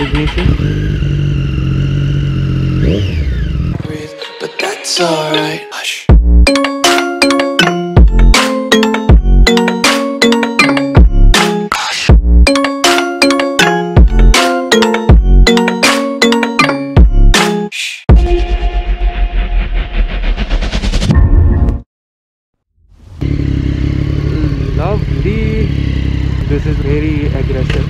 ignition. Breathe, but that's alright. Hush. Lovely. This is very aggressive.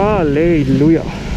Hallelujah.